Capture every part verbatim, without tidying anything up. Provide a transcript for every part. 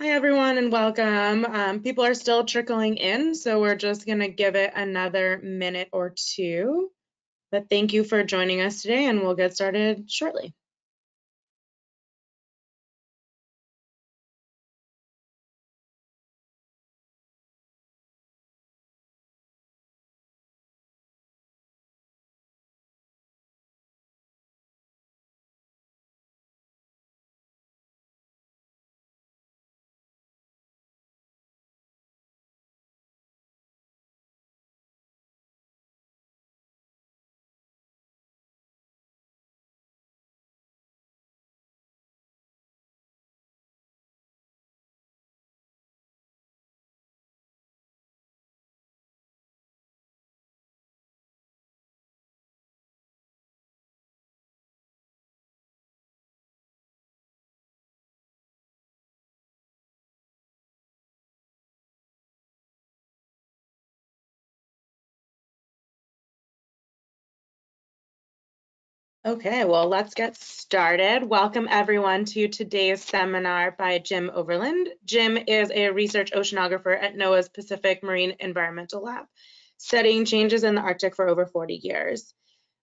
Hi everyone and welcome. Um, people are still trickling in, so we're just gonna give it another minute or two. But thank you for joining us today and we'll get started shortly. Okay, well, let's get started. Welcome everyone to today's seminar by Jim Overland. Jim is a research oceanographer at NOAA's Pacific Marine Environmental Lab, studying changes in the Arctic for over forty years.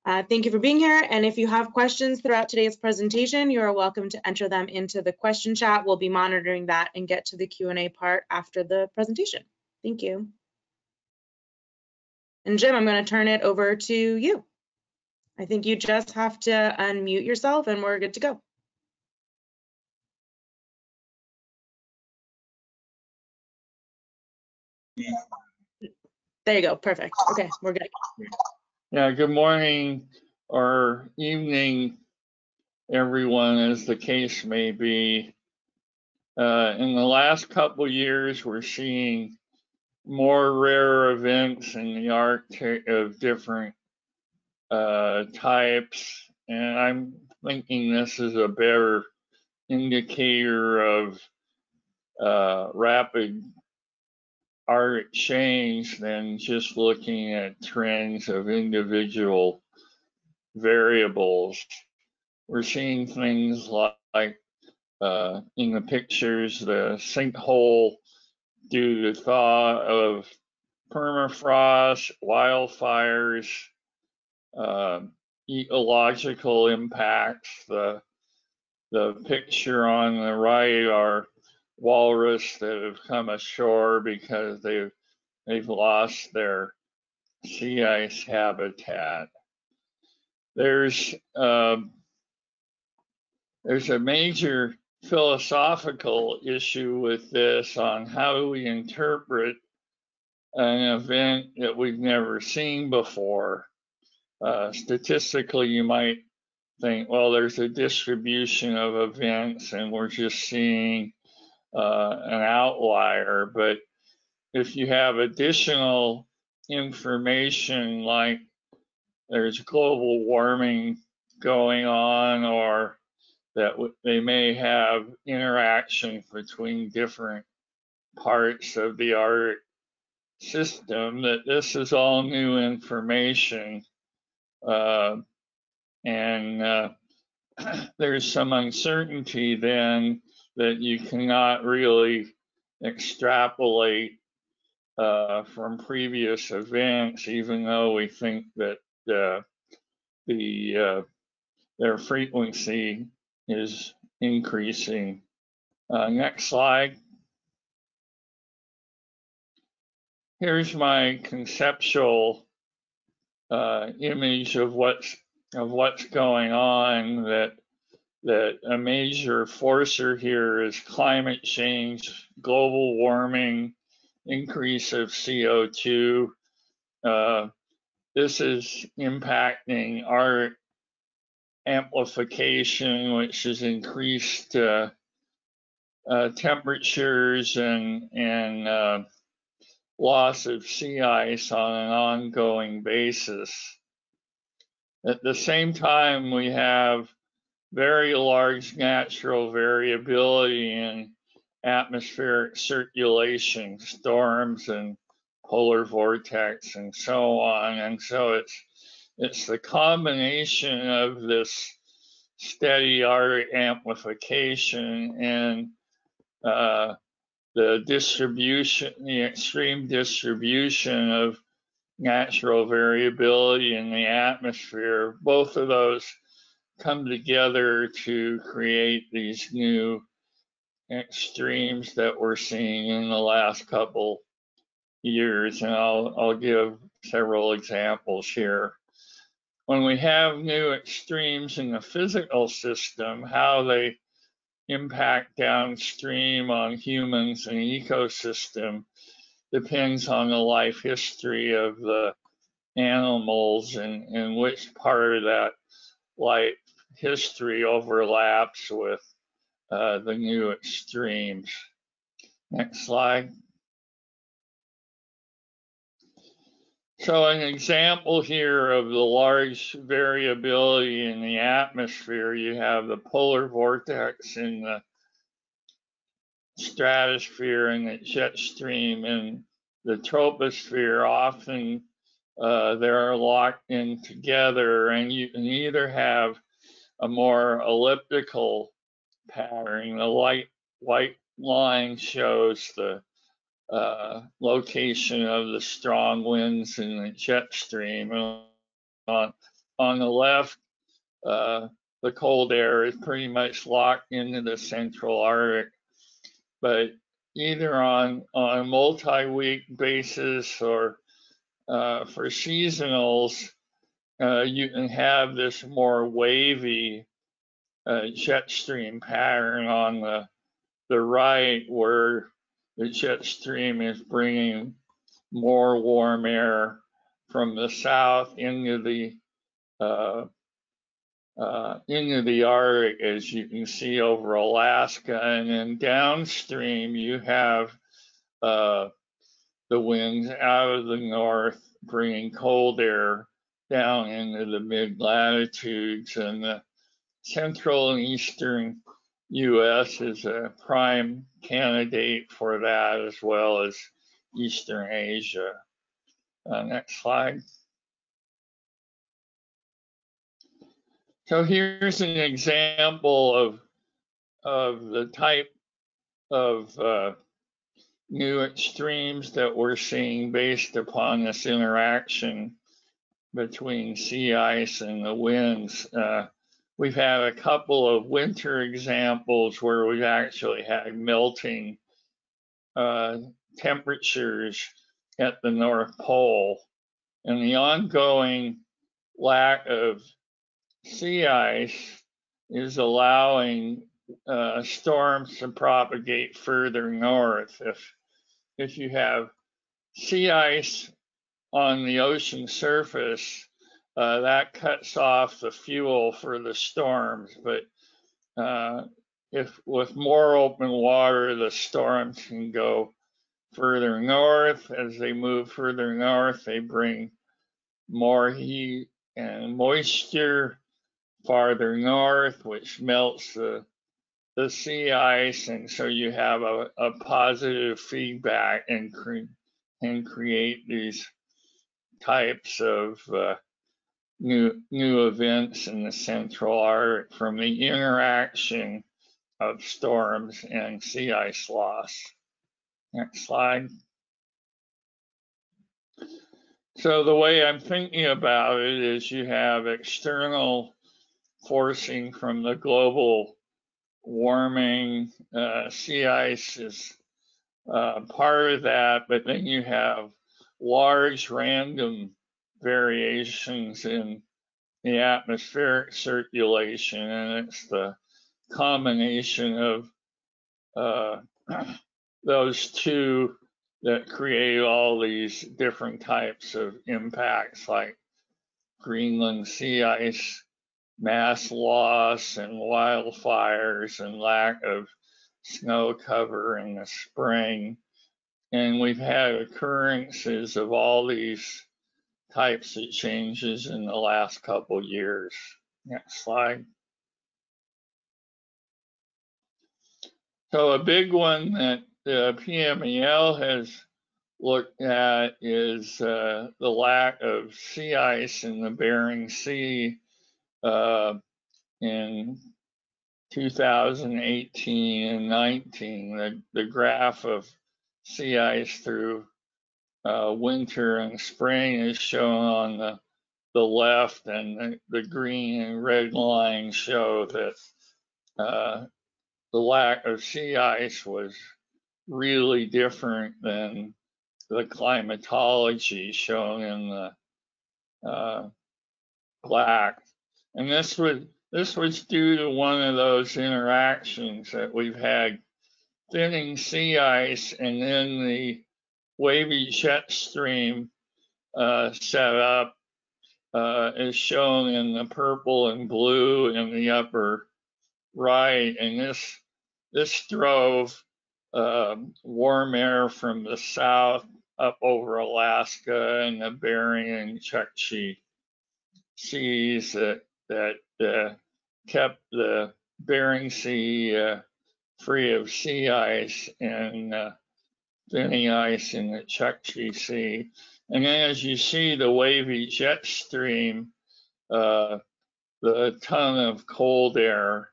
Uh, thank you for being here. And if you have questions throughout today's presentation, you are welcome to enter them into the question chat. We'll be monitoring that and get to the Q and A part after the presentation. Thank you. And Jim, I'm going to turn it over to you. I think you just have to unmute yourself and we're good to go. There you go, perfect. Okay, we're good. Yeah, good morning or evening, everyone, as the case may be. Uh, in the last couple years, we're seeing more rare events in the Arctic of different uh types, and I'm thinking this is a better indicator of uh rapid Arctic change than just looking at trends of individual variables. We're seeing things like uh in the pictures, the sinkhole due to thaw of permafrost, wildfires, Uh, ecological impacts. The the picture on the right are walrus that have come ashore because they've they've lost their sea ice habitat. There's uh, there's a major philosophical issue with this on how do we interpret an event that we've never seen before. Uh, statistically, you might think, well, there's a distribution of events and we're just seeing uh, an outlier. But if you have additional information like there's global warming going on, or that they may have interaction between different parts of the Arctic system, that this is all new information. Uh, and uh, there's some uncertainty then that you cannot really extrapolate uh, from previous events, even though we think that uh, the uh, their frequency is increasing. Uh, next slide. Here's my conceptual Uh, image of what's of what's going on. That that a major forcer here is climate change, global warming, increase of C O two. Uh, this is impacting our amplification, which is increased uh, uh, temperatures and and. Uh, loss of sea ice on an ongoing basis. At the same time, we have very large natural variability in atmospheric circulation, storms and polar vortex and so on. And so it's it's the combination of this steady Arctic amplification and uh, the distribution, the extreme distribution of natural variability in the atmosphere, both of those come together to create these new extremes that we're seeing in the last couple years. And I'll, I'll give several examples here. When we have new extremes in the physical system, how they impact downstream on humans and ecosystem depends on the life history of the animals and, and which part of that life history overlaps with uh, the new extremes. Next slide. So an example here of the large variability in the atmosphere, you have the polar vortex in the stratosphere and the jet stream in the troposphere. Often uh, they're locked in together, and you can either have a more elliptical pattern. The light white line shows the Uh, location of the strong winds in the jet stream. And on, on the left, uh, the cold air is pretty much locked into the central Arctic. But either on, on a multi-week basis or uh, for seasonals, uh, you can have this more wavy uh, jet stream pattern on the, the right, where the jet stream is bringing more warm air from the south into the uh, uh, into the Arctic, as you can see over Alaska, and then downstream you have uh, the winds out of the north bringing cold air down into the mid latitudes, and the central and eastern U S is a prime candidate for that, as well as Eastern Asia. Uh, next slide. So here's an example of, of the type of uh, new extremes that we're seeing based upon this interaction between sea ice and the winds. Uh, We've had a couple of winter examples where we've actually had melting uh, temperatures at the North Pole, and the ongoing lack of sea ice is allowing uh, storms to propagate further north. If, if you have sea ice on the ocean surface, Uh, that cuts off the fuel for the storms, but uh, if with more open water, the storms can go further north. As they move further north, they bring more heat and moisture farther north, which melts the, the sea ice, and so you have a, a positive feedback and, cre and create these types of uh, New, new events in the central Arctic from the interaction of storms and sea ice loss. Next slide. So the way I'm thinking about it is you have external forcing from the global warming. Uh, sea ice is uh, part of that, but then you have large random variations in the atmospheric circulation, and it's the combination of uh, those two that create all these different types of impacts, like Greenland sea ice, mass loss, and wildfires, and lack of snow cover in the spring. And we've had occurrences of all these types of changes in the last couple years. Next slide. So a big one that the P M E L has looked at is uh, the lack of sea ice in the Bering Sea uh, in two thousand eighteen and nineteen, the, the graph of sea ice through uh, winter and spring is shown on the, the left, and the, the green and red lines show that uh, the lack of sea ice was really different than the climatology shown in the uh, black. And this would This was due to one of those interactions that we've had, thinning sea ice and then the wavy jet stream uh, set up uh, is shown in the purple and blue in the upper right. And this, this drove uh, warm air from the south up over Alaska and the Bering and Chukchi seas that, that uh, kept the Bering Sea uh, free of sea ice and uh, thinning ice in the Chukchi Sea. And then as you see the wavy jet stream, uh, the ton of cold air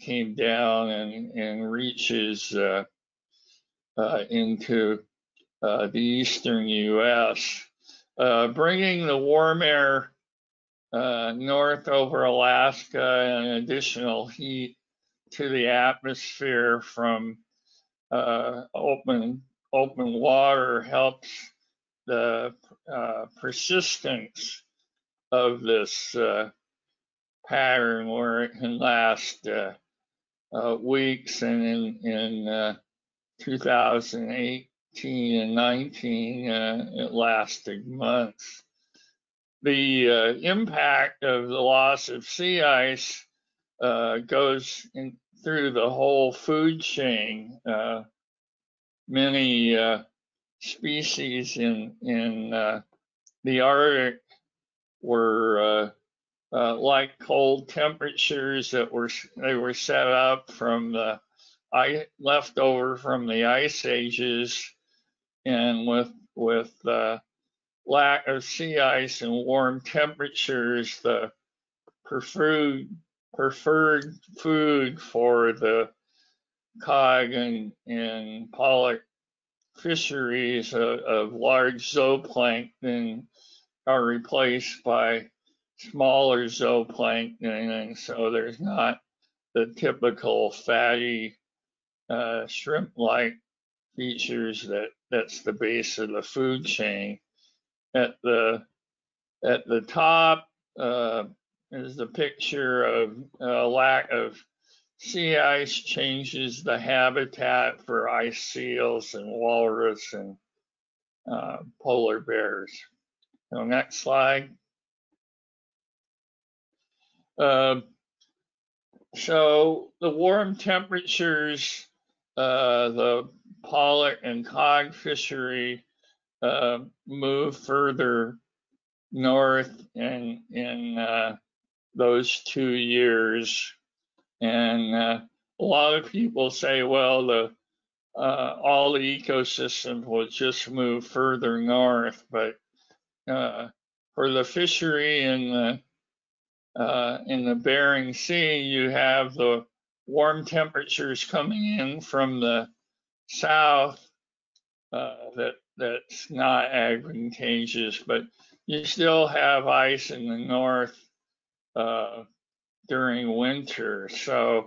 came down and, and reaches uh, uh, into uh, the eastern U S, uh, bringing the warm air Uh, north over Alaska and additional heat to the atmosphere from uh, open open water helps the uh, persistence of this uh, pattern where it can last uh, uh, weeks. And in, in uh, two thousand eighteen and nineteen, uh, it lasted months. The uh, impact of the loss of sea ice uh, goes in through the whole food chain. Uh, many uh, species in in uh, the Arctic were uh, uh, like cold temperatures that were they were set up from the ice leftover from the ice ages, and with with uh, lack of sea ice and warm temperatures, the preferred preferred food for the cod and, and pollock fisheries of, of large zooplankton are replaced by smaller zooplankton, and so there's not the typical fatty uh, shrimp-like features that that's the base of the food chain. At the at the top uh, is the picture of uh, lack of sea ice changes the habitat for ice seals and walrus and uh, polar bears. So next slide. Uh, so the warm temperatures, uh, the pollock and cod fishery Uh, move further north in in uh, those two years, and uh, a lot of people say, well, the uh, all the ecosystems will just move further north, but uh, for the fishery in the uh, in the Bering Sea, you have the warm temperatures coming in from the south uh, that. That's not advantageous, but you still have ice in the north uh, during winter. So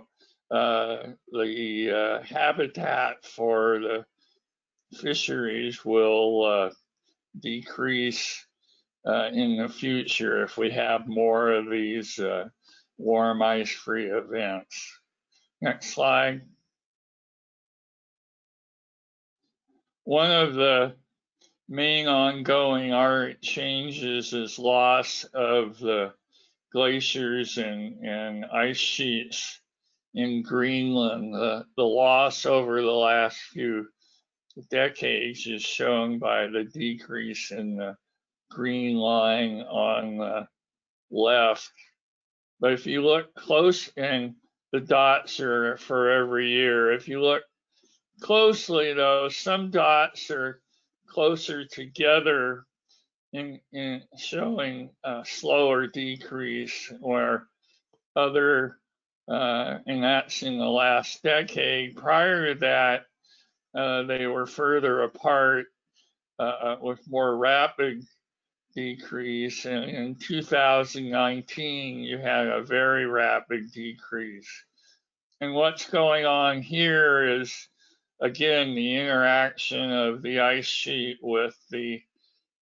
uh, the uh, habitat for the fisheries will uh, decrease uh, in the future if we have more of these uh, warm ice-free events. Next slide. One of the main ongoing Arctic changes is loss of the glaciers and, and ice sheets in Greenland. The, the loss over the last few decades is shown by the decrease in the green line on the left. But if you look close, and the dots are for every year, if you look closely though, some dots are closer together in, in showing a slower decrease, where other uh, and that's in the last decade. Prior to that, uh, they were further apart uh, with more rapid decrease. And in two thousand nineteen, you had a very rapid decrease. And what's going on here is, again, the interaction of the ice sheet with the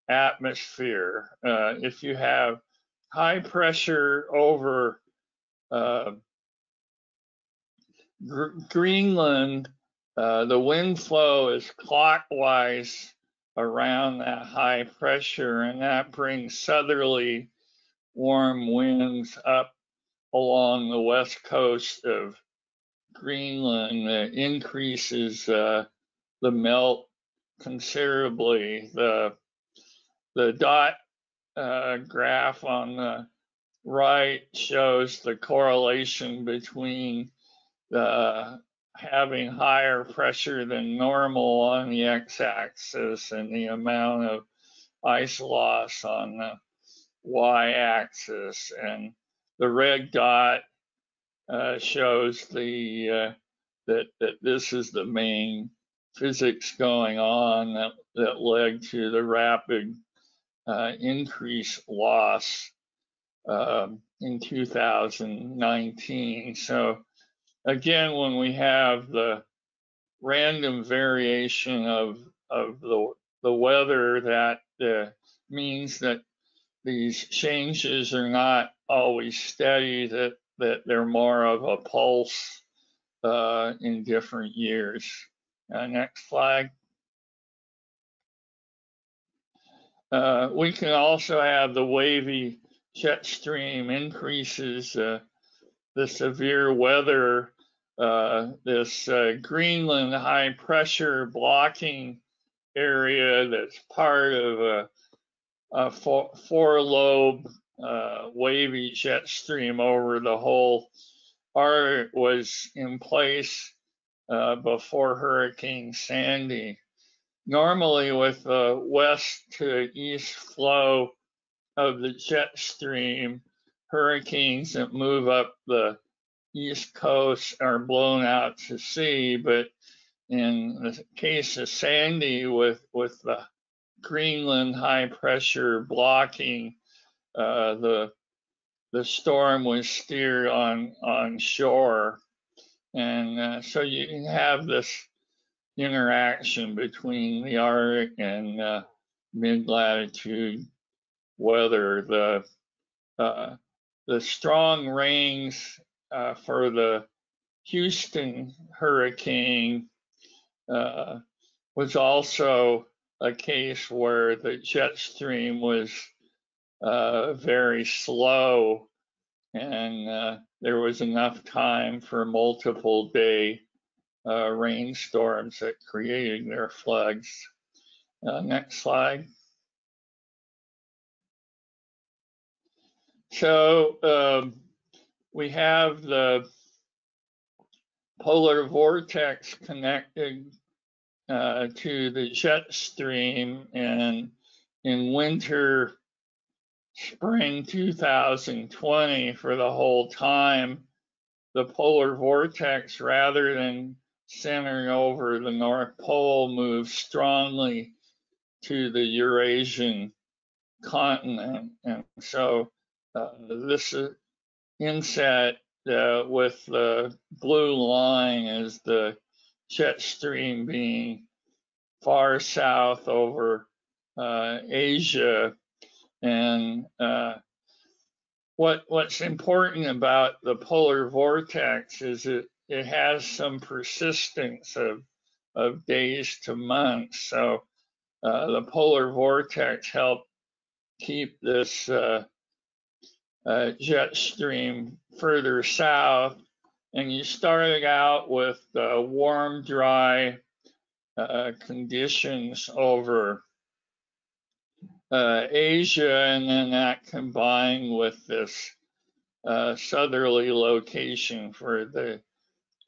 atmosphere. Uh, if you have high pressure over uh, Gr- Greenland, uh, the wind flow is clockwise around that high pressure, and that brings southerly warm winds up along the west coast of Greenland that increases uh, the melt considerably. The the dot uh, graph on the right shows the correlation between the having higher pressure than normal on the x-axis and the amount of ice loss on the y-axis, and the red dot Uh, shows the uh, that that this is the main physics going on that that led to the rapid uh, increase loss uh, in two thousand nineteen. So again, when we have the random variation of of the the weather, that uh, means that these changes are not always steady. That that they're more of a pulse uh, in different years. Uh, next slide. Uh, we can also have the wavy jet stream increases, uh, the severe weather, uh, this uh, Greenland high pressure blocking area that's part of a, a four, four lobe Uh, wavy jet stream over the whole area was in place uh, before Hurricane Sandy. Normally, with the west to east flow of the jet stream, hurricanes that move up the east coast are blown out to sea. But in the case of Sandy, with with the Greenland high pressure blocking, Uh, the the storm was steered on on shore, and uh, so you can have this interaction between the Arctic and uh, mid-latitude weather. The uh, the strong rains uh, for the Houston hurricane uh, was also a case where the jet stream was Uh, very slow, and uh, there was enough time for multiple day uh, rainstorms that created their floods. Uh, next slide. So um, we have the polar vortex connected uh, to the jet stream, and in winter spring two thousand twenty, for the whole time, the polar vortex, rather than centering over the North Pole, moved strongly to the Eurasian continent. And so uh, this inset uh, with the blue line is the jet stream being far south over uh, Asia. And uh, what what's important about the polar vortex is it it has some persistence of of days to months. So uh, the polar vortex helped keep this uh, uh, jet stream further south. And you started out with uh, warm, dry uh, conditions over Uh, Asia, and then that combined with this uh, southerly location for the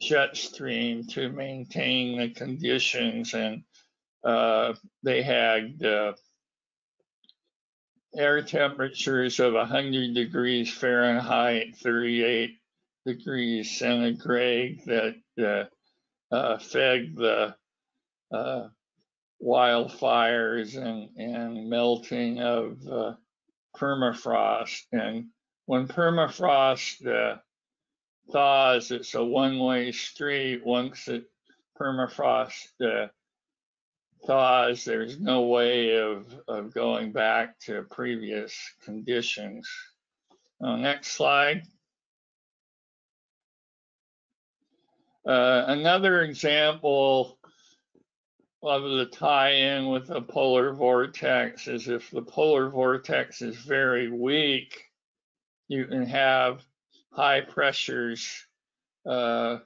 jet stream to maintain the conditions, and uh, they had uh, air temperatures of one hundred degrees Fahrenheit, thirty-eight degrees centigrade that uh, uh, fed the uh, wildfires and, and melting of uh, permafrost. And when permafrost uh, thaws, it's a one-way street. Once it permafrost uh, thaws, there's no way of, of going back to previous conditions. Uh, next slide. Uh, another example of the tie-in with the polar vortex is if the polar vortex is very weak, you can have high pressures uh,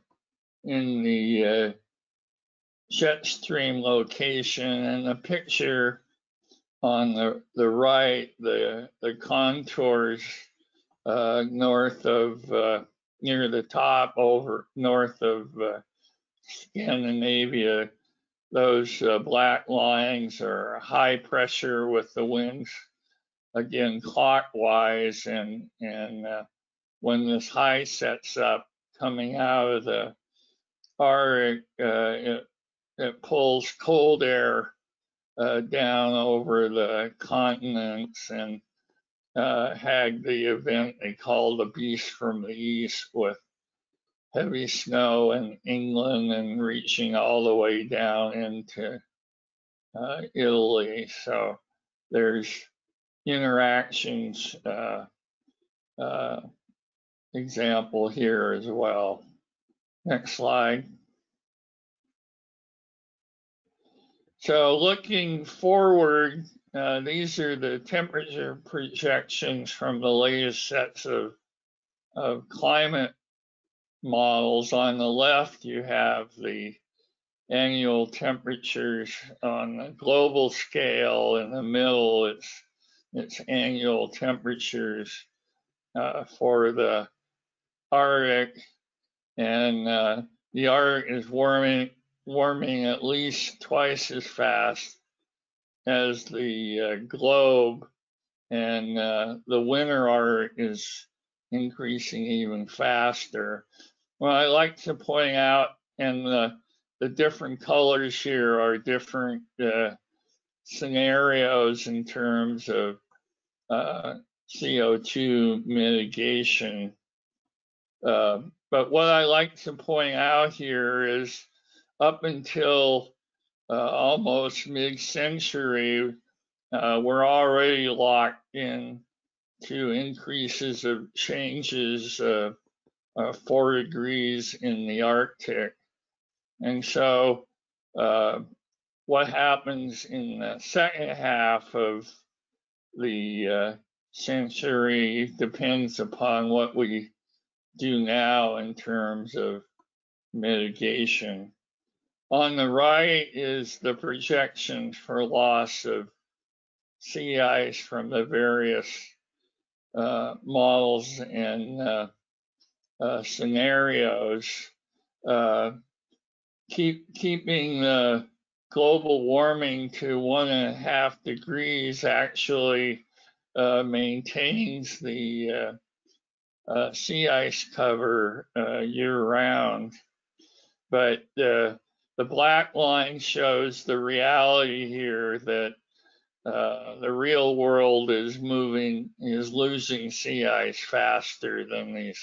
in the uh, jet stream location. And the picture on the, the right, the, the contours uh, north of, uh, near the top over north of uh, Scandinavia, those uh, black lines are high pressure with the winds, again, clockwise. And, and uh, when this high sets up coming out of the Arctic, uh, it, it pulls cold air uh, down over the continents and uh, had the event they called the Beast from the East, with heavy snow in England and reaching all the way down into uh, Italy. So there's interactions uh, uh, example here as well. Next slide. So looking forward, uh, these are the temperature projections from the latest sets of, of climate models. On the left, you have the annual temperatures on the global scale. In the middle, it's, it's annual temperatures uh, for the Arctic. And uh, the Arctic is warming warming at least twice as fast as the uh, globe, and uh, the winter Arctic is increasing even faster. Well, I like to point out, and the, the different colors here are different uh, scenarios in terms of uh, C O two mitigation. Uh, but what I like to point out here is up until uh, almost mid-century, uh, we're already locked in to increases of changes of uh, uh, four degrees in the Arctic. And so uh, what happens in the second half of the uh, century depends upon what we do now in terms of mitigation. On the right is the projections for loss of sea ice from the various uh, models and uh, uh, scenarios. Uh, keep, keeping the global warming to one and a half degrees actually uh, maintains the uh, uh, sea ice cover uh, year round, but uh, the black line shows the reality here that uh, the real world is moving, is losing sea ice faster than these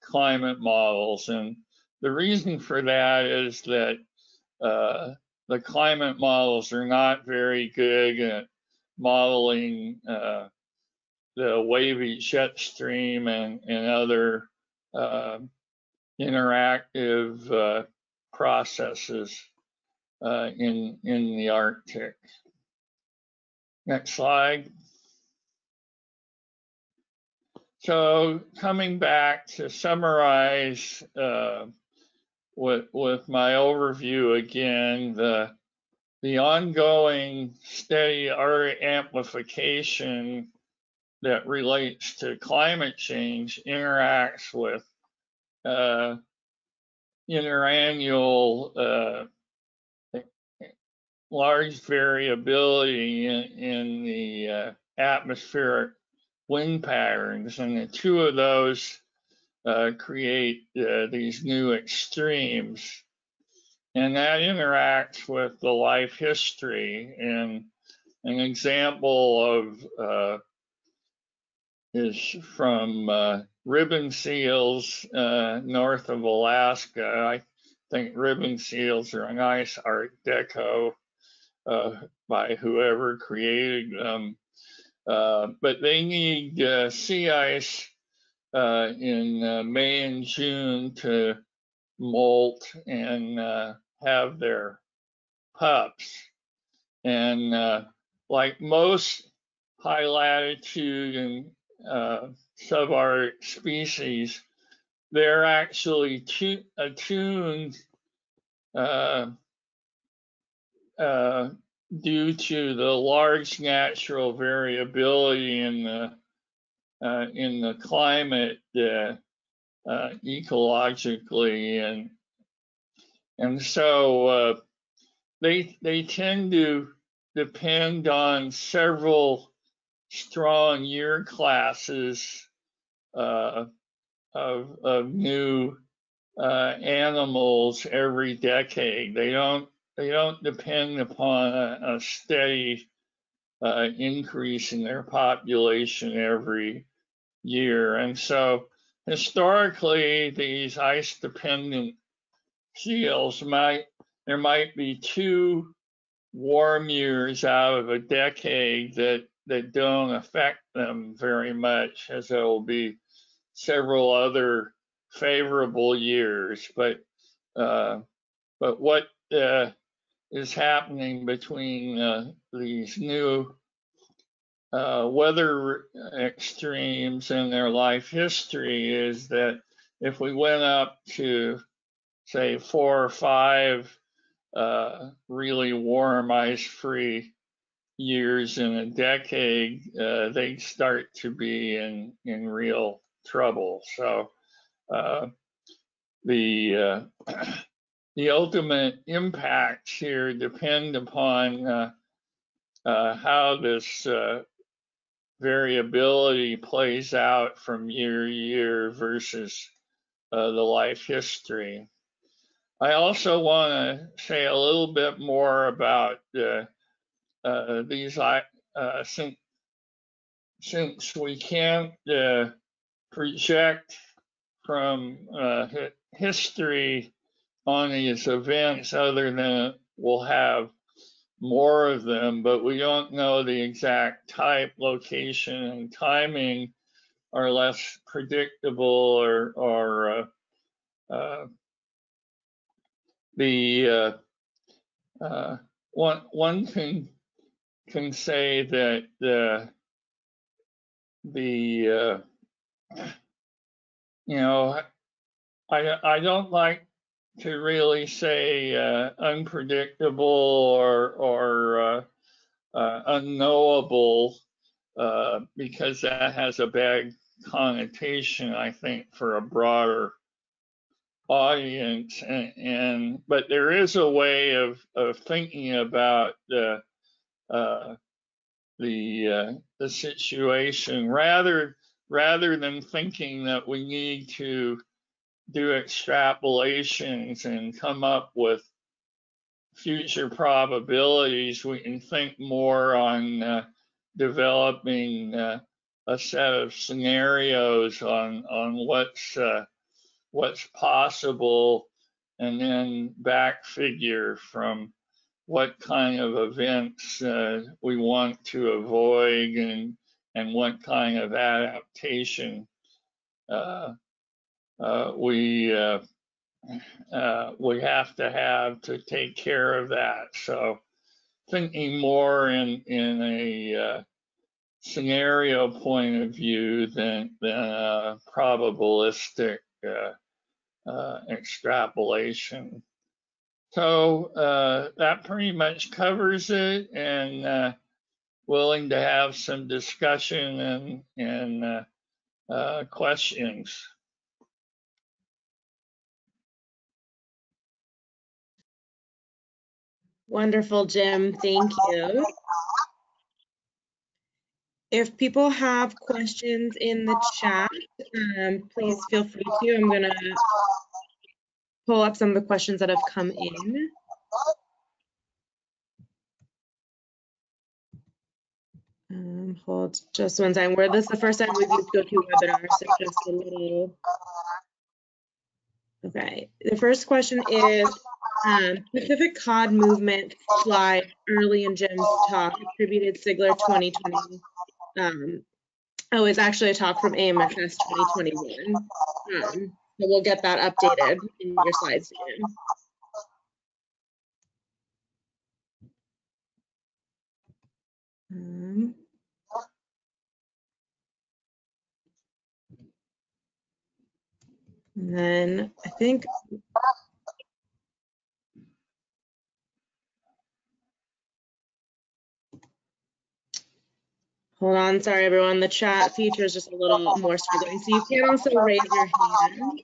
climate models. And the reason for that is that uh, the climate models are not very good at modeling uh, the wavy jet stream and, and other uh, interactive uh, processes uh, in in the Arctic. Next slide. So coming back to summarize uh, with with my overview again, the the ongoing steady Arctic amplification that relates to climate change interacts with Uh, interannual uh, large variability in, in the uh, atmospheric wind patterns, and the two of those uh, create uh, these new extremes. And that interacts with the life history. And an example of uh, is from uh, ribbon seals uh, north of Alaska. I think ribbon seals are a nice art deco uh, by whoever created them. Uh, but they need uh, sea ice uh, in uh, May and June to molt and uh, have their pups. And uh, like most high latitude and uh, subarctic species, they're actually attuned uh, uh, due to the large natural variability in the uh, in the climate uh, uh, ecologically, and and so uh, they they tend to depend on several strong year classes uh, of of new uh, animals every decade. They don't. They don't depend upon a, a steady uh, increase in their population every year. And so historically, these ice-dependent seals might, there might be two warm years out of a decade that, that don't affect them very much, as there will be several other favorable years. But, uh, but what uh, is happening between uh, these new uh, weather extremes and their life history is that if we went up to, say, four or five uh, really warm, ice-free years in a decade, uh, they'd start to be in, in real trouble. So uh, the uh, the ultimate impacts here depend upon uh, uh, how this uh, variability plays out from year to year versus uh, the life history. I also want to say a little bit more about uh, uh, these, uh, since, since we can't uh, project from uh, history on these events other than we'll have more of them, but we don't know the exact type, location, and timing are less predictable, or, or uh, uh, the uh, uh, one one can can say that uh, the uh, you know I I don't like to really say uh, unpredictable or, or uh, uh, unknowable, uh, because that has a bad connotation, I think, for a broader audience. And, and but there is a way of, of thinking about the uh, the uh, the situation rather rather than thinking that we need to do extrapolations and come up with future probabilities. We can think more on uh, developing uh, a set of scenarios on on what's uh, what's possible, and then back figure from what kind of events uh, we want to avoid, and and what kind of adaptation uh, Uh, we uh, uh, we have to have to take care of that. So thinking more in in a uh, scenario point of view than than a probabilistic uh, uh, extrapolation. So uh, that pretty much covers it, and uh, willing to have some discussion and and uh, uh, questions. Wonderful, Jim. Thank you. If people have questions in the chat, um, please feel free to. I'm going to pull up some of the questions that have come in. Um, hold just one second. Where this is the first time we've used GoToWebinar, so just a little. Okay. The first question is, um, Pacific Cod movement slide early in Jim's talk attributed Sigler twenty twenty. Um, oh, it's actually a talk from A M S S twenty twenty-one. Um, so we'll get that updated in your slides soon. Um, and then I think hold on, sorry everyone, the chat feature is just a little more struggling, so you can also raise your hand.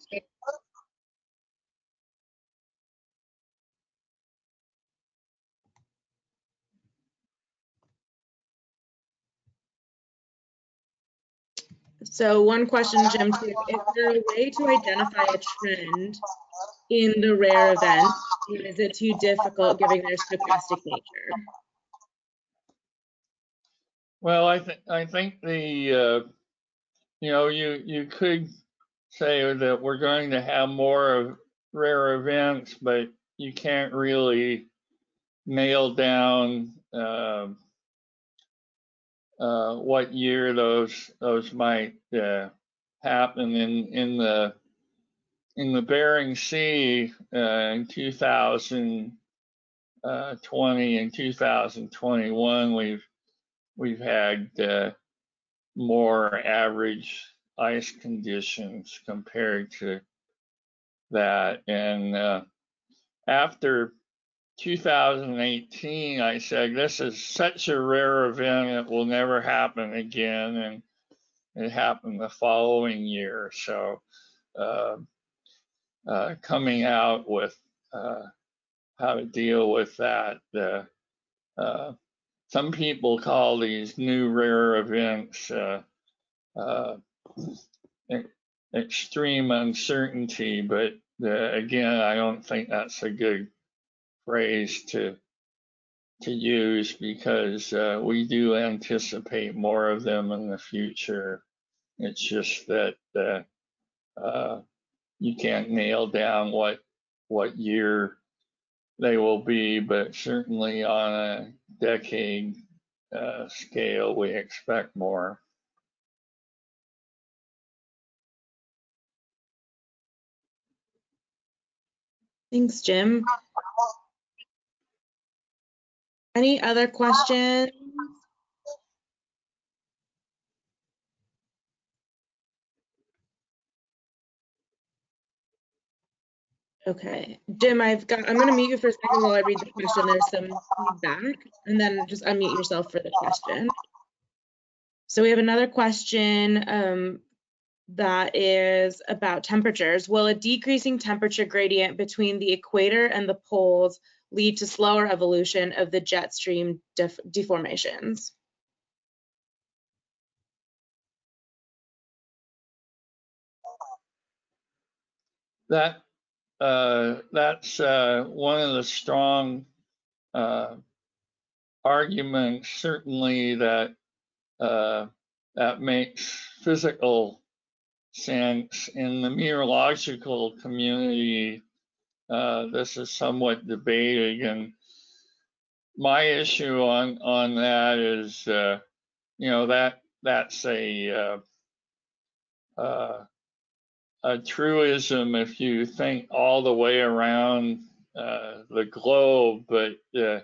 So one question, Jim, too, is there a way to identify a trend in the rare event? Is it too difficult given their stochastic nature? Well, I think I think the uh, you know you you could say that we're going to have more of rare events, but you can't really nail down Uh, Uh, what year those those might uh, happen. In in the in the Bering Sea uh, in two thousand twenty and two thousand twenty-one, we've we've had uh, more average ice conditions compared to that. And uh, after two thousand eighteen, I said, this is such a rare event, it will never happen again, and it happened the following year. So uh, uh, coming out with uh, how to deal with that. Uh, uh, some people call these new rare events uh, uh, extreme uncertainty, but uh, again, I don't think that's a good phrase to to use, because uh, we do anticipate more of them in the future. It's just that uh, uh, you can't nail down what what year they will be, but certainly on a decade uh, scale, we expect more. Thanks, Jim. Any other questions? Okay, Jim, I've got, I'm gonna mute you for a second while I read the question. There's some feedback, and then just unmute yourself for the question. So we have another question um, that is about temperatures. Will a decreasing temperature gradient between the equator and the poles lead to slower evolution of the jet stream def deformations? That uh, that's uh, one of the strong uh, arguments, certainly, that uh, that makes physical sense. In the meteorological community, Uh, this is somewhat debated, and my issue on on that is, uh, you know, that that's a uh, uh, a truism if you think all the way around uh, the globe, but uh,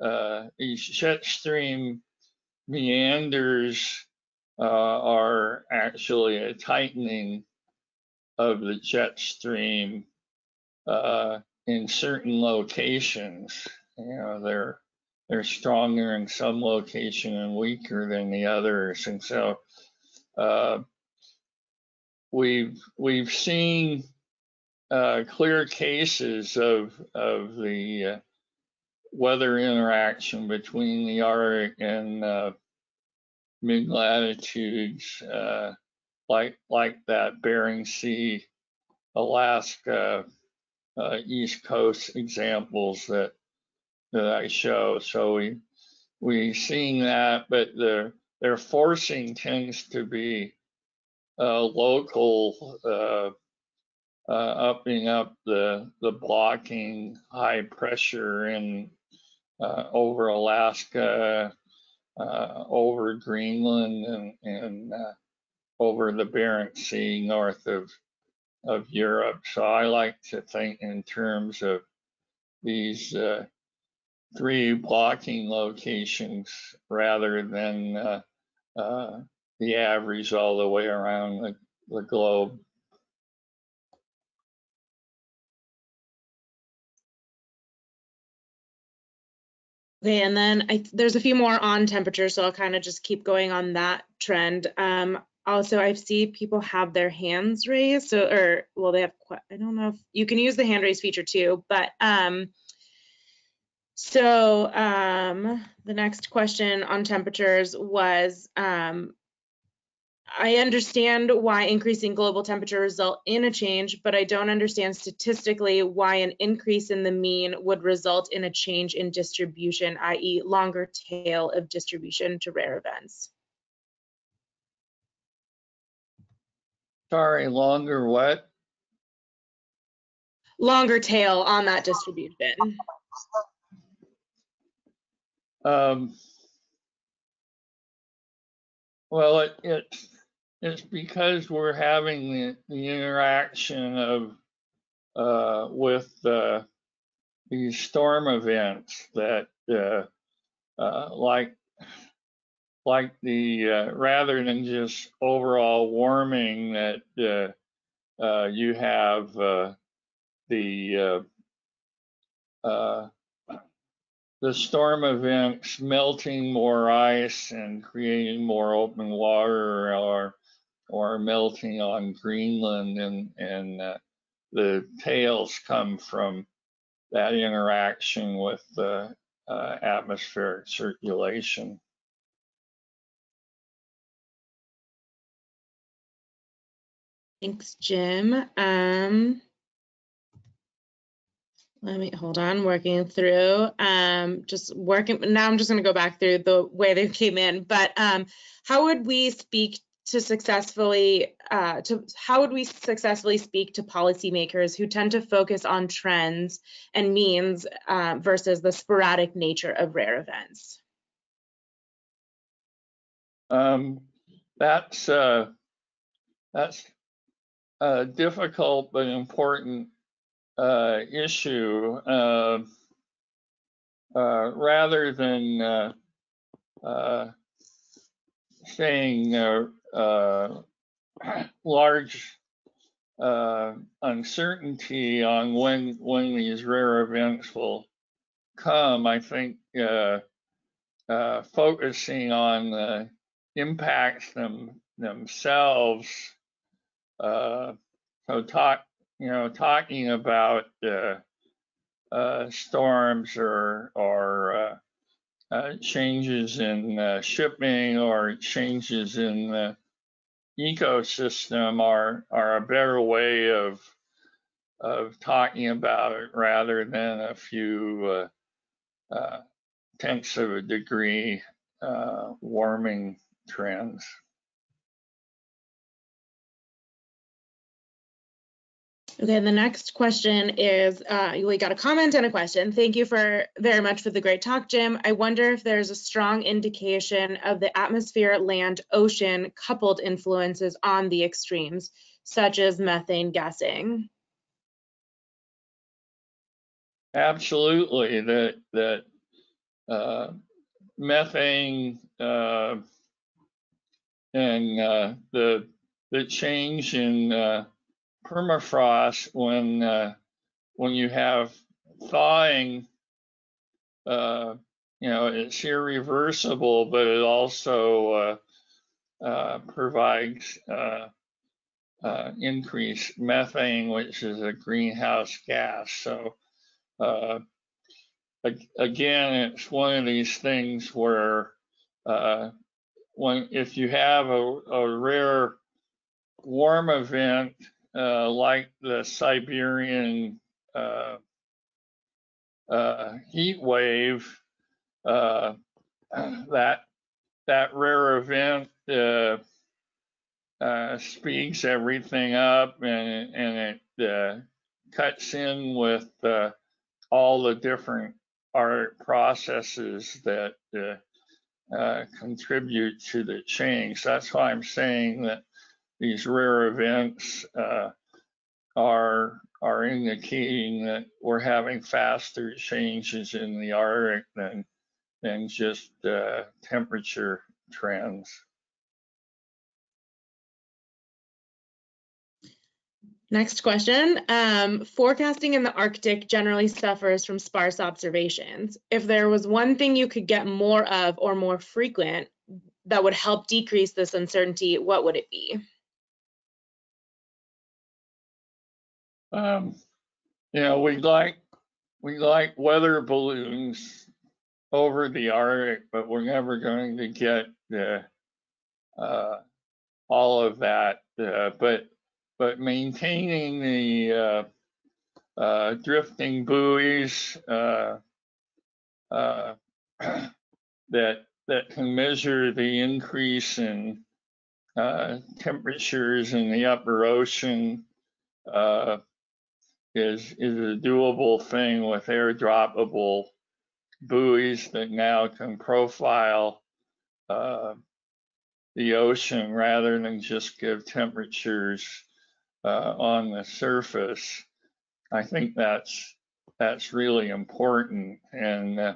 uh, each jet stream meanders uh, are actually a tightening of the jet stream Uh, in certain locations. You know, they're they're stronger in some location and weaker than the others, and so uh, we've we've seen uh, clear cases of of the uh, weather interaction between the Arctic and uh, mid latitudes uh, like like that Bering Sea, Alaska, uh, East Coast examples that that I show. So we we seeing that, but the their forcing tends to be uh, local, uh, uh, upping up the the blocking, high pressure in uh, over Alaska, uh, over Greenland, and, and uh, over the Bering Sea north of of Europe. So I like to think in terms of these uh, three blocking locations rather than uh, uh, the average all the way around the, the globe. Okay, and then I, there's a few more on temperature, so I'll kind of just keep going on that trend. Um, also, I see people have their hands raised, so or well, they have. I don't know if you can use the hand raise feature too, but um, so um, the next question on temperatures was, um, I understand why increasing global temperature result in a change, but I don't understand statistically why an increase in the mean would result in a change in distribution, that is longer tail of distribution to rare events. Sorry, longer what? Longer tail on that distribution. Um, well, it, it, it's because we're having the, the interaction of uh, with uh, these storm events that, uh, uh, like, like the uh, rather than just overall warming that uh, uh, you have uh, the uh, uh, the storm events melting more ice and creating more open water, or or melting on Greenland, and and uh, the tails come from that interaction with the uh, uh, atmospheric circulation. Thanks, Jim. Um... Let me hold on, working through, um, just working, now I'm just gonna go back through the way they came in, but um, how would we speak to successfully, uh, to, how would we successfully speak to policymakers who tend to focus on trends and means uh, versus the sporadic nature of rare events? Um, that's uh, that's uh, difficult, but important Uh, issue. Uh, uh, rather than uh, uh, saying uh, uh, large uh, uncertainty on when when these rare events will come, I think uh, uh, focusing on the impacts them themselves. Uh, so talk. You know, talking about uh, uh, storms or or uh, uh, changes in uh, shipping or changes in the ecosystem are are a better way of of talking about it rather than a few uh, uh, tenths of a degree uh, warming trends. Okay, the next question is, uh, we got a comment and a question. Thank you for very much for the great talk, Jim. I wonder if there's a strong indication of the atmosphere, land, ocean coupled influences on the extremes, such as methane gassing. Absolutely, that, that uh, methane uh, and uh, the, the change in uh, permafrost when uh, when you have thawing, uh, you know, it's irreversible, but it also uh, uh, provides uh, uh, increased methane, which is a greenhouse gas. So uh, again, it's one of these things where uh, when if you have a, a rare warm event uh, like the Siberian uh, uh, heat wave, uh, that that rare event uh, uh, speeds everything up, and and it uh, cuts in with uh, all the different art processes that uh, Uh, contribute to the change. That's why I'm saying that these rare events uh, are are indicating that we're having faster changes in the Arctic than than just uh, temperature trends. Next question. Um, forecasting in the Arctic generally suffers from sparse observations. If there was one thing you could get more of or more frequent that would help decrease this uncertainty, what would it be? Um, you know, we'd like, we'd like weather balloons over the Arctic, but we're never going to get uh, uh, all of that. Uh, but But maintaining the uh, uh, drifting buoys uh, uh, that that can measure the increase in uh, temperatures in the upper ocean uh, is is a doable thing with air droppable buoys that now can profile uh, the ocean rather than just give temperatures Uh, on the surface. I think that's that's really important, and uh,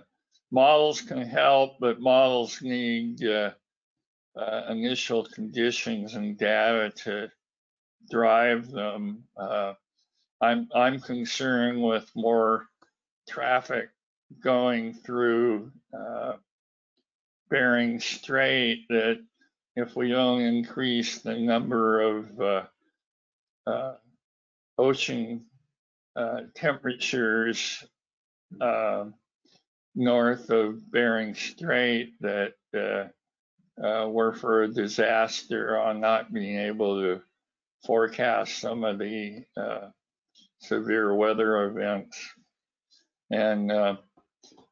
models can help, but models need uh, uh, initial conditions and data to drive them. Uh, I'm I'm concerned with more traffic going through uh, Bering Strait, that if we don't increase the number of uh, Uh, ocean uh, temperatures uh, north of Bering Strait, that uh, uh, were for a disaster on not being able to forecast some of the uh, severe weather events. And uh,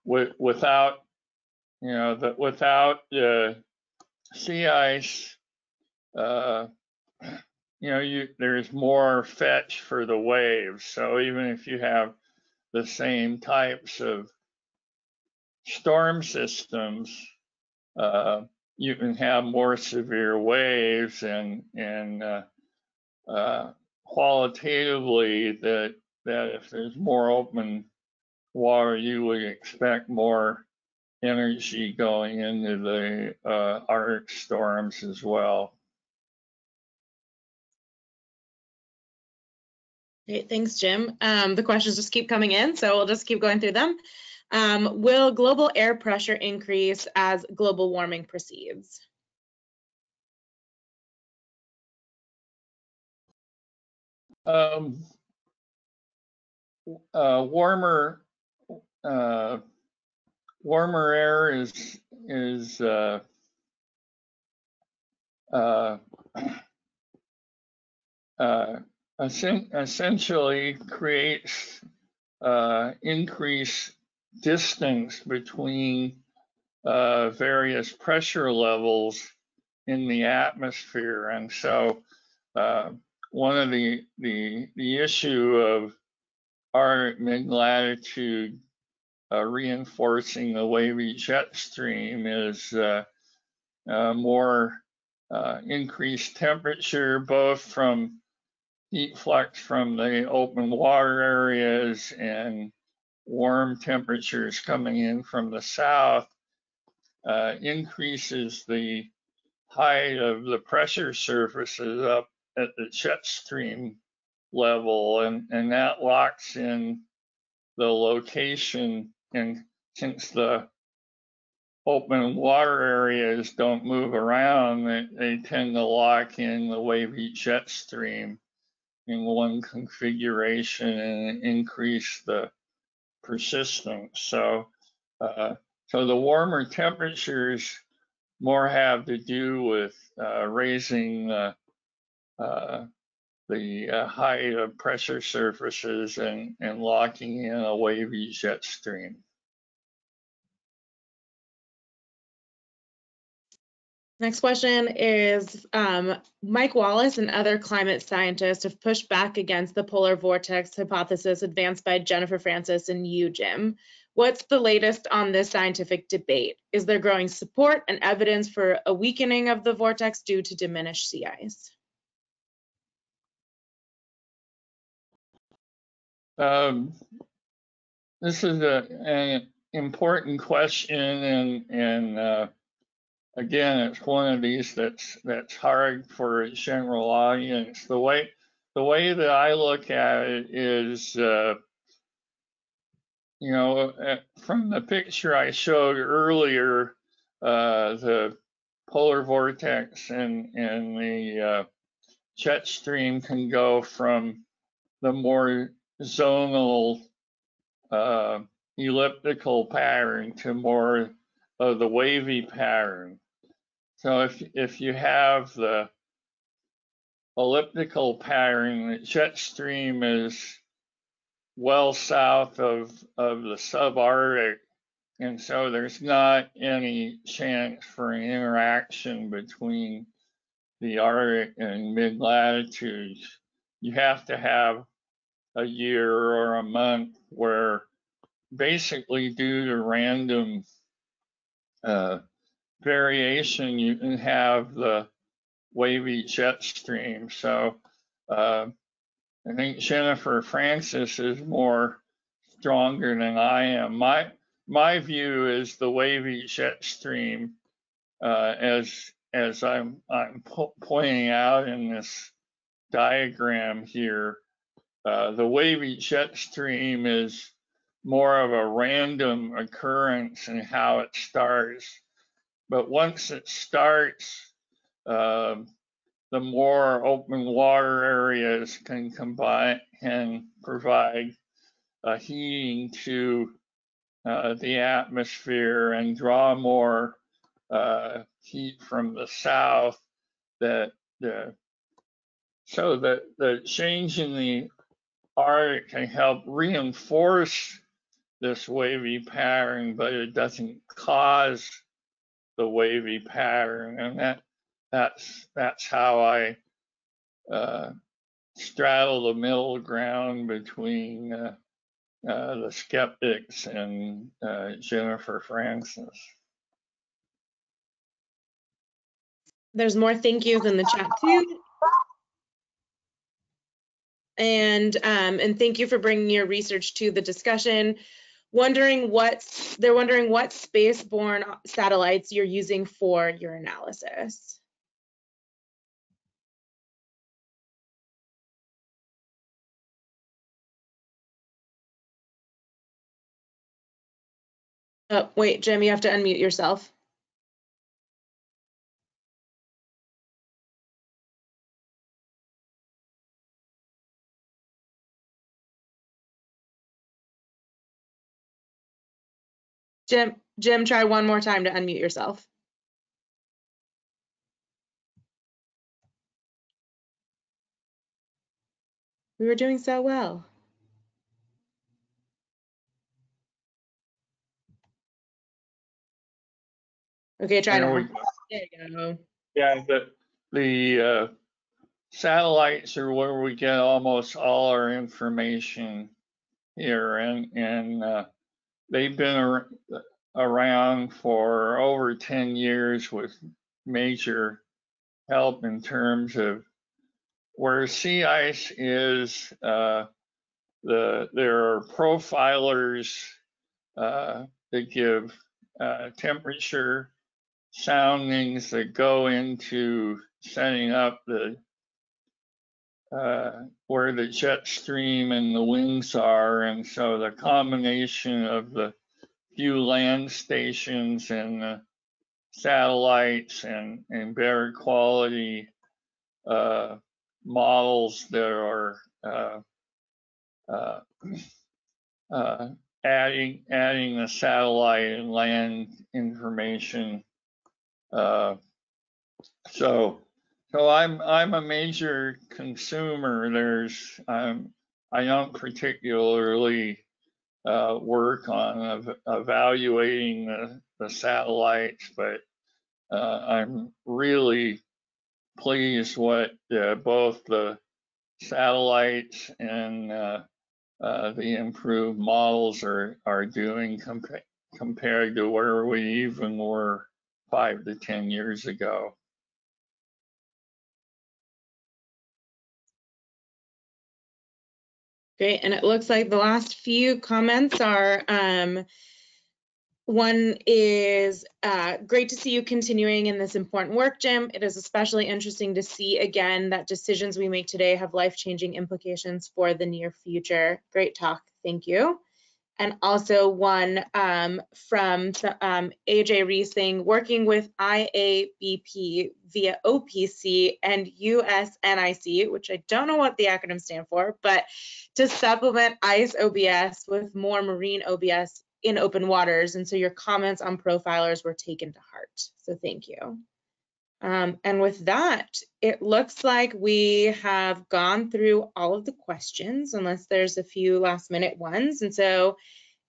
with, without, you know, the, without uh, sea ice, uh, you know, you, there's more fetch for the waves. So even if you have the same types of storm systems, uh, you can have more severe waves, and and uh, uh, qualitatively, that that if there's more open water, you would expect more energy going into the uh, Arctic storms as well. Great, thanks, Jim. Um, the questions just keep coming in, so we'll just keep going through them. Um, will global air pressure increase as global warming proceeds? Um, uh, warmer, uh, warmer air is is uh, uh, uh, essentially creates uh, increased distance between uh, various pressure levels in the atmosphere. And so uh, one of the, the, the issue of our mid-latitude uh, reinforcing the wavy jet stream is uh, uh, more uh, increased temperature, both from heat flux from the open water areas and warm temperatures coming in from the south, uh, increases the height of the pressure surfaces up at the jet stream level, and, and that locks in the location. And since the open water areas don't move around, they, they tend to lock in the wavy jet stream in one configuration and increase the persistence. So, uh, so the warmer temperatures more have to do with uh, raising uh, uh, the uh, high uh, pressure surfaces and, and locking in a wavy jet stream. Next question is, um, Mike Wallace and other climate scientists have pushed back against the polar vortex hypothesis advanced by Jennifer Francis and you, Jim. What's the latest on this scientific debate? Is there growing support and evidence for a weakening of the vortex due to diminished sea ice? Um, this is a, an important question, and, and uh, again, it's one of these that's that's hard for a general audience. The way the way that I look at it is, uh, you know, from the picture I showed earlier, uh, the polar vortex and and the uh, jet stream can go from the more zonal uh, elliptical pattern to more of the wavy pattern. So if if you have the elliptical pattern, the jet stream is well south of of the subarctic, and so there's not any chance for an interaction between the Arctic and mid-latitudes. You have to have a year or a month where, basically due to random Uh, variation, you can have the wavy jet stream. So uh, I think Jennifer Francis is more stronger than I am. My my view is the wavy jet stream, uh, as as I'm I'm po pointing out in this diagram here, uh, the wavy jet stream is more of a random occurrence in how it starts. But once it starts, uh, the more open water areas can combine and provide uh, heating to uh, the atmosphere and draw more uh, heat from the south. That uh, so that the change in the Arctic can help reinforce this wavy pattern, but it doesn't cause the wavy pattern, and that that's that's how I uh, straddle the middle ground between uh, uh, the skeptics and uh, Jennifer Francis. There's more thank yous in the chat too. And um, and thank you for bringing your research to the discussion. Wondering what they're wondering what spaceborne satellites you're using for your analysis. Oh wait, Jim, you have to unmute yourself. Jim, Jim, try one more time to unmute yourself. We were doing so well. Okay, try now. There you go. Yeah, the, the uh, satellites are where we get almost all our information here, and and. Uh, They've been ar around for over ten years with major help in terms of where sea ice is. Uh, the there are profilers uh, that give uh, temperature soundings that go into setting up the Uh, where the jet stream and the winds are, and so the combination of the few land stations and the satellites and, and better quality uh, models that are uh, uh, uh, adding adding the satellite and land information Uh, so, so I'm I'm a major consumer. There's I'm I don't particularly uh, work on ev evaluating the, the satellites, but uh, I'm really pleased what uh, both the satellites and uh, uh, the improved models are are doing compa compared to where we even were five to ten years ago. Great, and it looks like the last few comments are, um, one is, uh, great to see you continuing in this important work, Jim. It is especially interesting to see again that decisions we make today have life-changing implications for the near future. Great talk, thank you. And also one um, from um, A J Reese saying, working with I A B P via O P C and U S N I C, which I don't know what the acronyms stand for, but to supplement ICE O B S with more marine O B S in open waters. And so your comments on profilers were taken to heart. So thank you. Um, and with that, it looks like we have gone through all of the questions, unless there's a few last minute ones. And so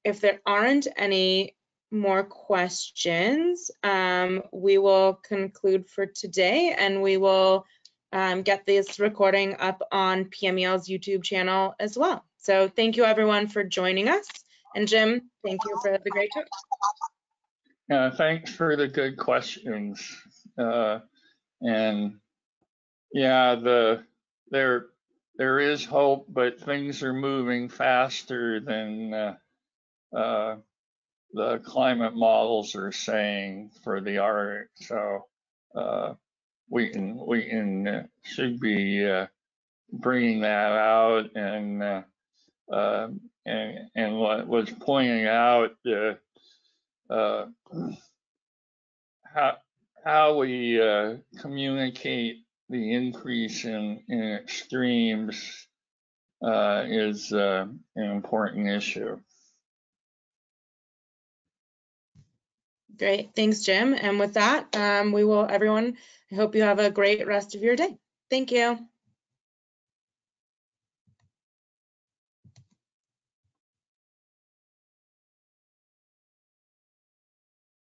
if there aren't any more questions, um, we will conclude for today, and we will um, get this recording up on P M E L's YouTube channel as well. So thank you everyone for joining us. And Jim, thank you for the great talk. Uh, thanks for the good questions. Uh, and yeah, the there there is hope, but things are moving faster than uh, uh, the climate models are saying for the Arctic. So uh, we can we can uh, should be uh, bringing that out, and uh, uh, and and what was pointing out uh, uh, how. how we uh, communicate the increase in, in extremes uh, is uh, an important issue. Great, thanks, Jim. And with that, um, we will, everyone, I hope you have a great rest of your day. Thank you.